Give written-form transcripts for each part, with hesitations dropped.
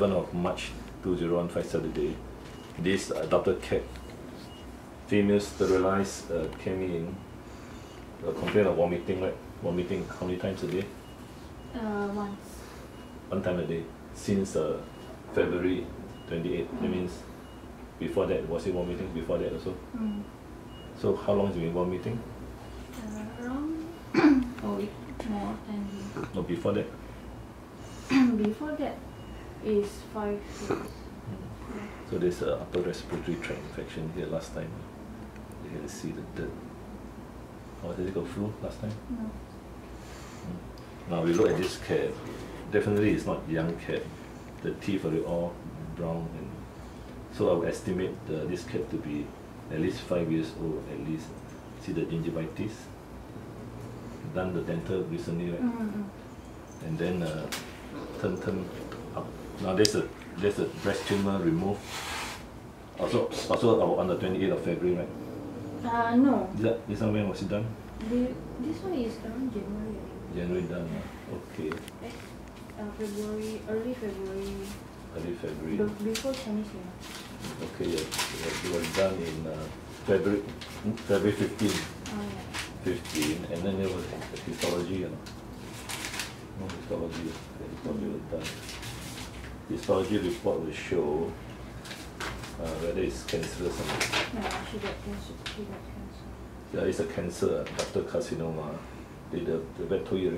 7th of March 2015 Saturday, this adopted cat, female sterilized, came in, complained of vomiting, right? Vomiting how many times a day? Once. One time a day. Since February 28th, that means before that, was it vomiting before that also? So how long has it been vomiting? Around a week more than a week. No, before that? Before that is 5 days. So there's an upper respiratory tract infection here last time. You can see the dirt. Oh, did it go flu last time? No. Now we look at this cat. Definitely it's not young cat. The teeth are all brown. And so I would estimate this cat to be at least 5 years old, at least. See the gingivitis? Done the dental recently, right? And then turn up. Now there's a breast tumor removed. Also on the 28th of February, right? No. This one, when was it done? This one is around January. January done, okay. February, early February. Early February. Before Chinese New Year. Okay, yeah. It was done in February 15. Oh, yeah. 15, and then there was histology, you know. No histology. Histology was done. Histology report will show whether it's cancerous or not. No, she got cancer. Yeah, it's a cancer, ductal carcinoma. The vet told you,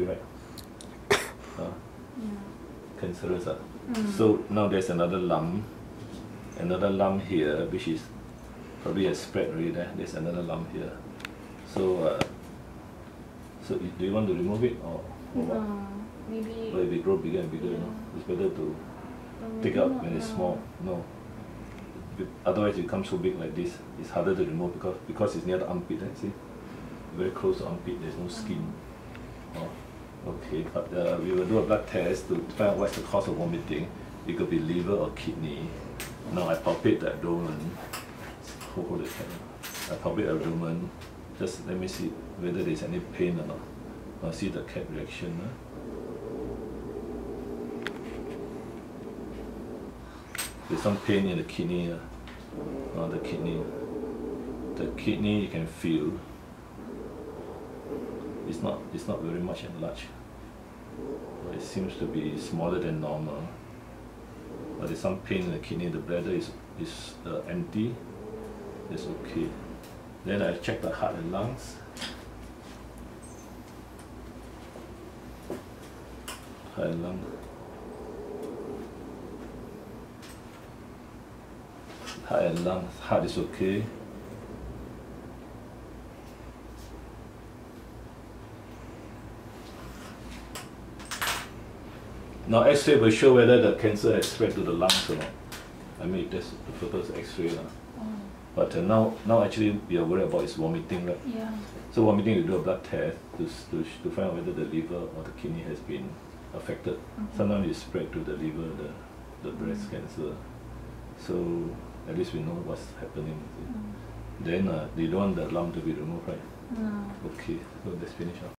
right? Cancerous. So now there's another lump here, which is probably a spread already there. There's another lump here. So, do you want to remove it or what? Maybe. But if it grows bigger and bigger, you know, it's better to take out when it's small. No. Otherwise, it becomes so big like this. It's harder to remove because it's near the armpit. Eh? See, very close to armpit. There's no skin. Okay, but we will do a blood test to find out what's the cause of vomiting. It could be liver or kidney. Now I palpate the abdomen. Hold the camera. I palpate the abdomen. Just let me see whether there's any pain or not. I'll see the cat reaction. There's some pain in the kidney. The kidney. The kidney you can feel. It's not very much enlarged. It seems to be smaller than normal. But there's some pain in the kidney. The bladder is empty. It's okay. Then I check the heart and lungs. Heart and lung. Heart and lungs. Heart is okay. Now X-ray will show whether the cancer has spread to the lungs or not. I mean, that's the purpose of X-ray. But now actually we are worried about is vomiting, right? Yeah. So vomiting, you do a blood test to find out whether the liver or the kidney has been affected. Sometimes it spread to the liver, the breast cancer. So at least we know what's happening. Then they don't want the lump to be removed, right? No. Okay, so let's finish up.